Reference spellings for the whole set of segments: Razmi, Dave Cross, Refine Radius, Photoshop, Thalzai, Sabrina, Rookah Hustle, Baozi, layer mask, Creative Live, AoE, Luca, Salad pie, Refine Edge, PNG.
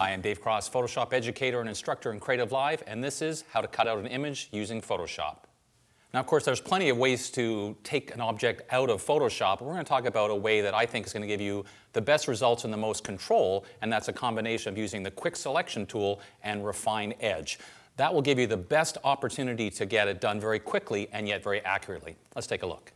I am Dave Cross, Photoshop educator and instructor in Creative Live, and this is how to cut out an image using Photoshop. Now, of course, there's plenty of ways to take an object out of Photoshop. We're going to talk about a way that I think is going to give you the best results and the most control, and that's a combination of using the Quick Selection tool and Refine Edge. That will give you the best opportunity to get it done very quickly and yet very accurately. Let's take a look.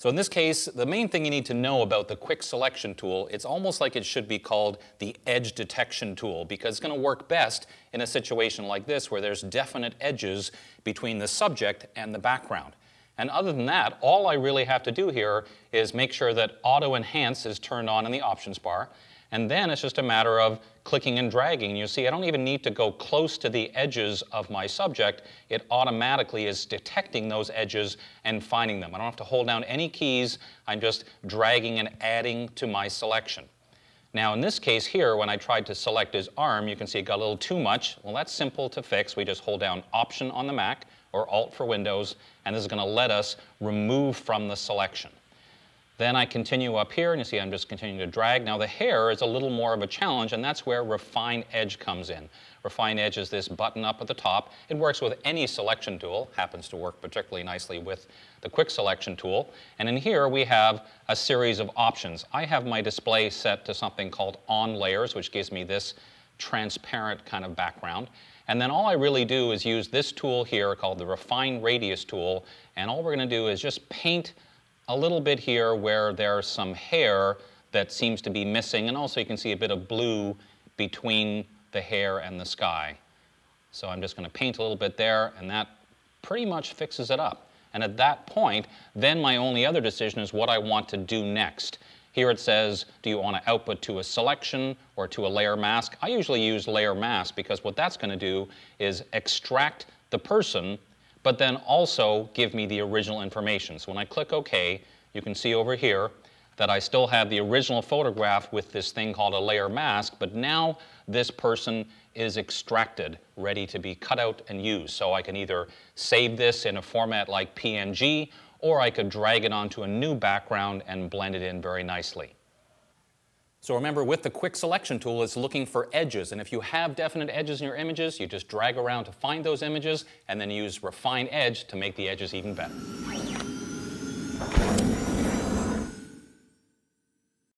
So in this case, the main thing you need to know about the Quick Selection tool, it's almost like it should be called the Edge Detection tool, because it's going to work best in a situation like this where there's definite edges between the subject and the background. And other than that, all I really have to do here is make sure that Auto Enhance is turned on in the options bar, and then it's just a matter of clicking and dragging. You see, I don't even need to go close to the edges of my subject. It automatically is detecting those edges and finding them. I don't have to hold down any keys. I'm just dragging and adding to my selection. Now, in this case here, when I tried to select his arm, you can see it got a little too much. Well, that's simple to fix. We just hold down Option on the Mac or Alt for Windows, and this is going to let us remove from the selection. Then I continue up here, and you see I'm just continuing to drag. Now the hair is a little more of a challenge, and that's where Refine Edge comes in. Refine Edge is this button up at the top. It works with any selection tool, happens to work particularly nicely with the Quick Selection tool. And in here we have a series of options. I have my display set to something called On Layers, which gives me this transparent kind of background. And then all I really do is use this tool here called the Refine Radius tool, and all we're going to do is just paint a little bit here where there's some hair that seems to be missing, and also you can see a bit of blue between the hair and the sky. So I'm just going to paint a little bit there, and that pretty much fixes it up. And at that point, then my only other decision is what I want to do next. Here it says, do you want to output to a selection or to a layer mask? I usually use layer mask because what that's going to do is extract the person but then also give me the original information. So when I click OK, you can see over here that I still have the original photograph with this thing called a layer mask, but now this person is extracted, ready to be cut out and used. So I can either save this in a format like PNG, or I could drag it onto a new background and blend it in very nicely. So remember, with the Quick Selection tool, it's looking for edges, and if you have definite edges in your images, you just drag around to find those images, and then use Refine Edge to make the edges even better.